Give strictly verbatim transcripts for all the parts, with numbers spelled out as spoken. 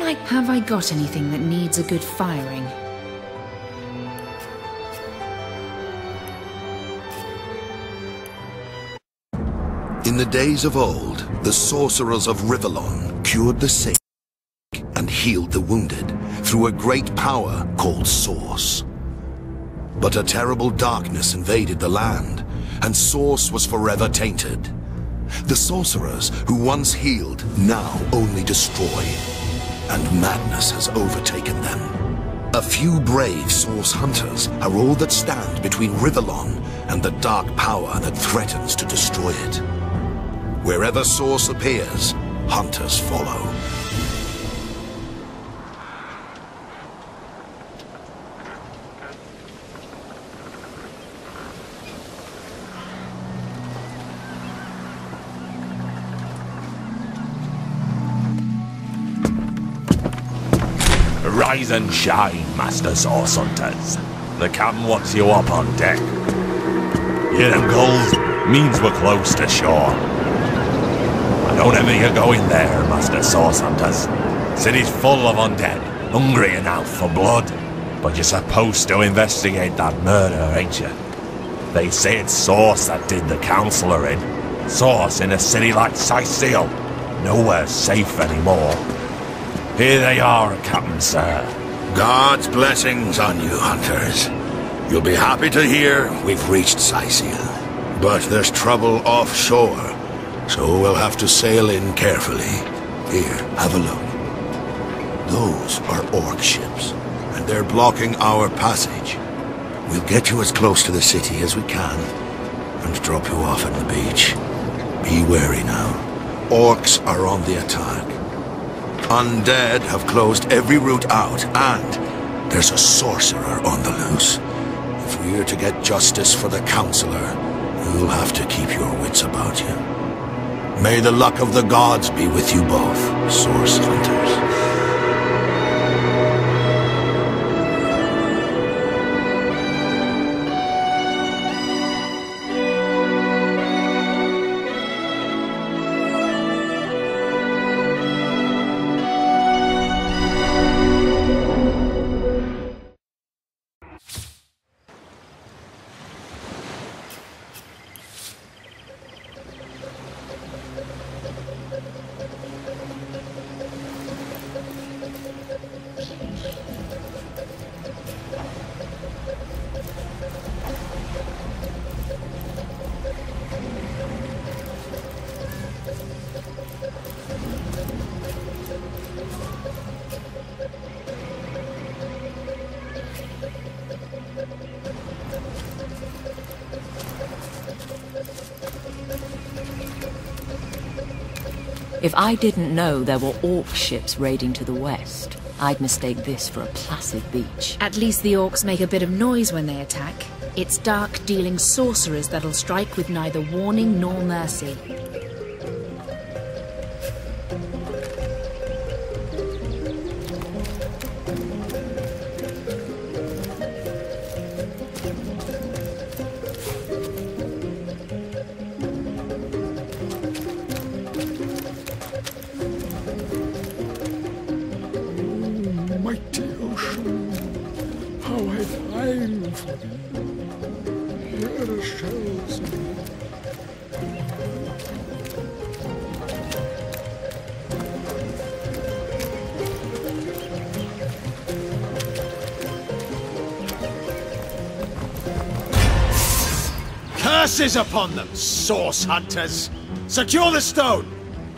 Can I... Have I got anything that needs a good firing? In the days of old, the sorcerers of Rivellon cured the sick and healed the wounded through a great power called Source. But a terrible darkness invaded the land, and Source was forever tainted. The sorcerers who once healed now only destroy, and madness has overtaken them. A few brave Source Hunters are all that stand between Rivellon and the dark power that threatens to destroy it. Wherever Source appears, Hunters follow. Rise and shine, Master Source Hunters. The captain wants you up on deck. Hear them calls? Means we're close to shore. I don't envy you going there, Master Source Hunters. City's full of undead, hungry and out for blood. But you're supposed to investigate that murder, ain't you? They say it's Source that did the councillor in. Source in a city like Cyseal. Nowhere safe anymore. Here they are, Captain Sir. God's blessings on you, Hunters. You'll be happy to hear we've reached Cyseal. But there's trouble offshore, so we'll have to sail in carefully. Here, have a look. Those are Orc ships, and they're blocking our passage. We'll get you as close to the city as we can, and drop you off on the beach. Be wary now. Orcs are on the attack. Undead have closed every route out, and there's a sorcerer on the loose. If we're to get justice for the councillor, you'll have to keep your wits about you. May the luck of the gods be with you both, Source Hunters. If I didn't know there were Orc ships raiding to the west, I'd mistake this for a placid beach. At least the Orcs make a bit of noise when they attack. It's dark-dealing sorcerers that'll strike with neither warning nor mercy. Curses upon them, Source Hunters! Secure the stone!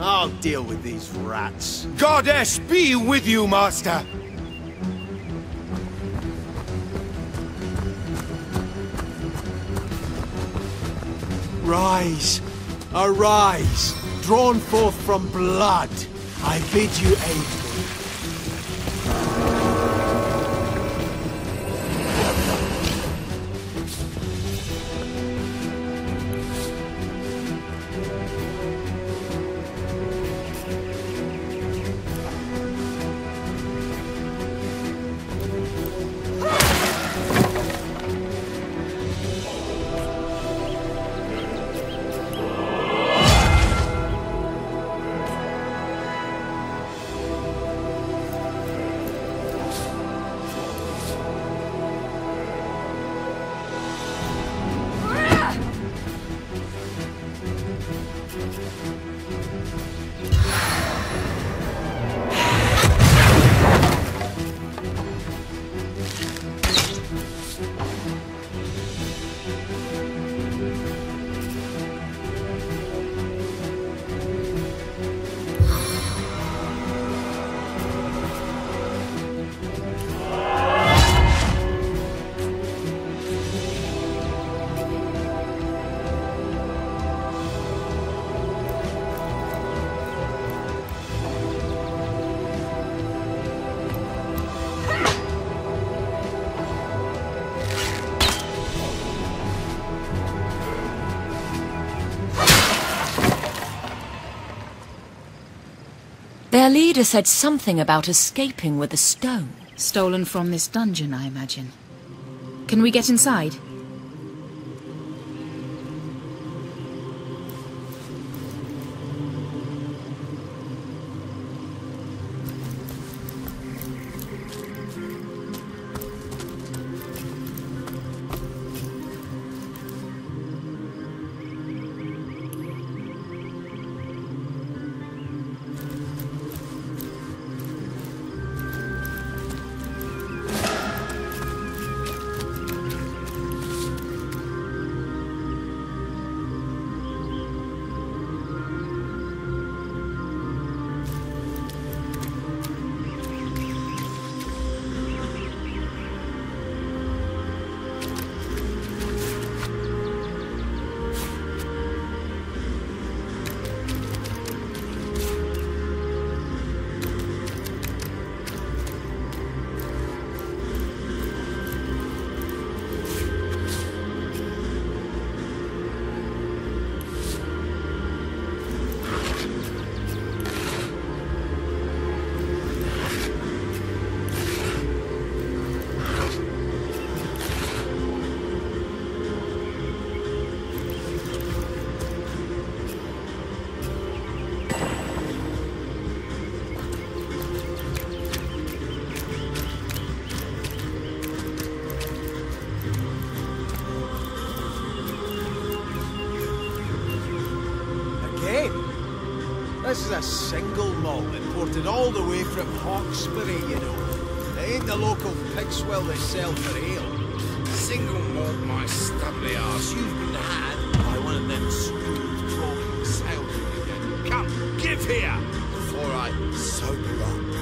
I'll deal with these rats. Goddess be with you, Master! Rise, arise, drawn forth from blood, I bid you aid. Their leader said something about escaping with a stone. Stolen from this dungeon, I imagine. Can we get inside? This is a single malt imported all the way from Hawkesbury, you know. It ain't the local pigswill they sell for ale. Single malt, my stubbly ass. You've been had by one of them smooth-talking salesmen again. Come, give here, before I sober up.